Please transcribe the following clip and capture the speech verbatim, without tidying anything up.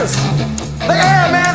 Texas. Look at here, man.